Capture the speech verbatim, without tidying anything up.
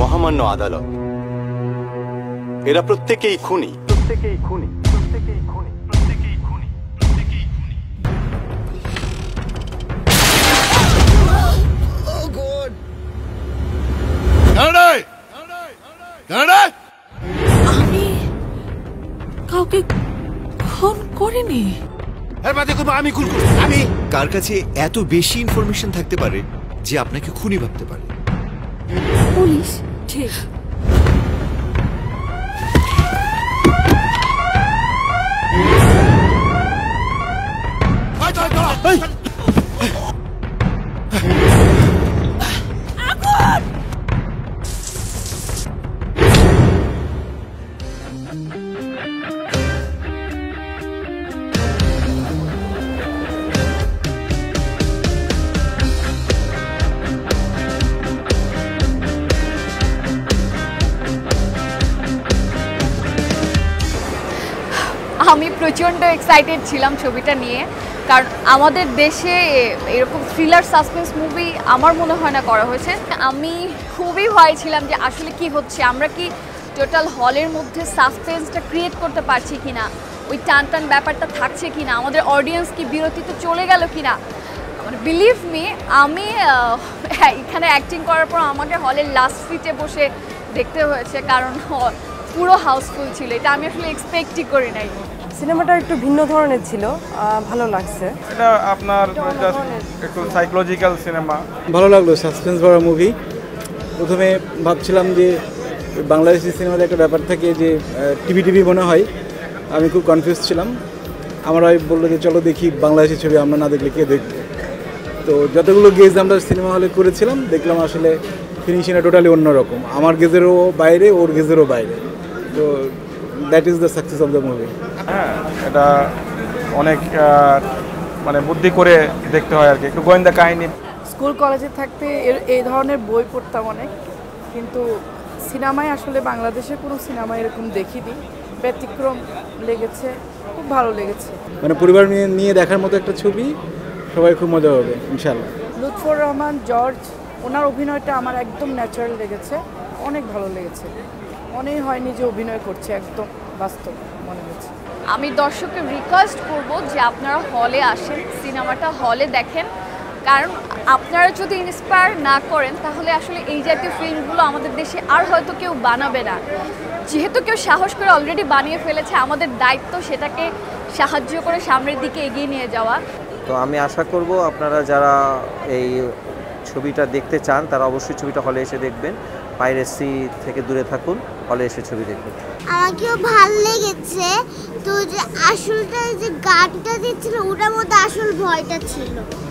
মোহাম্মদ নোয়াদাল এরা প্রত্যেকেই খুনি প্রত্যেকেই খুনি প্রত্যেকেই খুনি প্রত্যেকেই খুনি প্রত্যেকেই খুনি ও গড দাঁড়াই দাঁড়াই দাঁড়াই আমি কাউকে খুন করিনি এর বাদে করব আমি খুন করব আমি কার কাছে এত বেশি ইনফরমেশন থাকতে পারে যে আপনাকে খুনি ভাবতে পারে পুলিশ ঠিক Hey! Agun! আমি প্রচন্ড এক্সাইটেড ছিলাম ছবিটা নিয়ে কারণ আমাদের দেশে এরকম থ্রিলার সাসপেন্স মুভি আমার মনে হয় না করা হয়েছে আমি খুবই ভয় ছিলাম যে আসলে কি হচ্ছে আমরা কি টোটাল হলের মধ্যে সাসপেন্সটা ক্রিয়েট করতে পারছি কিনা ওই টান টান ব্যাপারটা থাকছে কিনা আমাদের অডিয়েন্স কি বিরতিতে চলে গেল কিনা মানে বিলিভ মি আমি এখানে অ্যাক্টিং করার পর আমাকে হলের লাস্ট সিটে বসে দেখতে হয়েছে কারণ পুরো হাউসফুল ছিল এটা আমি আসলে এক্সপেক্টই করি নাই সিনেমাটা একটু ভিন্ন ধরনের ছিল ভালো লাগছে এটা আপনার জাস্ট একটু সাইকোলজিক্যাল সিনেমা ভালো লাগলো সাসপেন্স ভরা মুভি প্রথমে ভাবছিলাম যে বাংলাদেশি সিনেমাতে একটা ব্যাপার থাকে যে টিভি টিভি মনে হয় আমি খুব কনফিউজ ছিলাম আমার ওই বললো যে চলো দেখি বাংলাদেশি ছবি আমরা না দেখলে কে দেখব তো যতগুলো গেজ আমরা সিনেমা হলে করেছিলাম দেখলাম আসলে ফিনিশিংটা টোটালি অন্যরকম আমার গেজেরও বাইরে ওর গেজেরও বাইরে তো that is the success of the movie হ্যাঁ এটা অনেক মানে বুদ্ধি করে দেখতে হয় আর কি একটু গোয়েন্দা কাহিনী স্কুল কলেজে থাকতে এই ধরনের বই পড়তাম অনেক কিন্তু সিনেমায় আসলে বাংলাদেশে কোনো সিনেমা এরকম দেখিনি ব্যতিক্রম লেগেছে খুব ভালো লেগেছে মানে পরিবার নিয়ে দেখার মতো একটা ছবি সবাই খুব মজা হবে ইনশাল্লাহ লুৎফর রহমান জর্জ ওনার অভিনয়টা আমার একদম ন্যাচারাল লেগেছে অনেক ভালো লেগেছে মনেই হয়নি যে অভিনয় করছে একদম বাস্তব মনে হচ্ছে আমি দর্শককে রিকোয়েস্ট করব যে আপনারা হলে আসেন সিনেমাটা হলে দেখেন কারণ আপনারা যদি ইন্সপায়ার না করেন তাহলে আসলে এই জাতীয় ফিল্মগুলো আমাদের দেশে আর হয়তো কেউ বানাবে না যেহেতু কেউ সাহস করে অলরেডি বানিয়ে ফেলেছে আমাদের দায়িত্ব সেটাকে সাহায্য করে সামনের দিকে এগিয়ে নিয়ে যাওয়া তো আমি আশা করব আপনারা যারা এই ছবিটা দেখতে চান তারা অবশ্যই ছবিটা হলে এসে দেখবেন পাইরেসি থেকে দূরে থাকুন হলে এসে ছবি দেখবেন আমাকেও ভালো লেগেছে তো যে আসলটা যে গানটা দিচ্ছিল ওটার মধ্যে আসল ভয়টা ছিল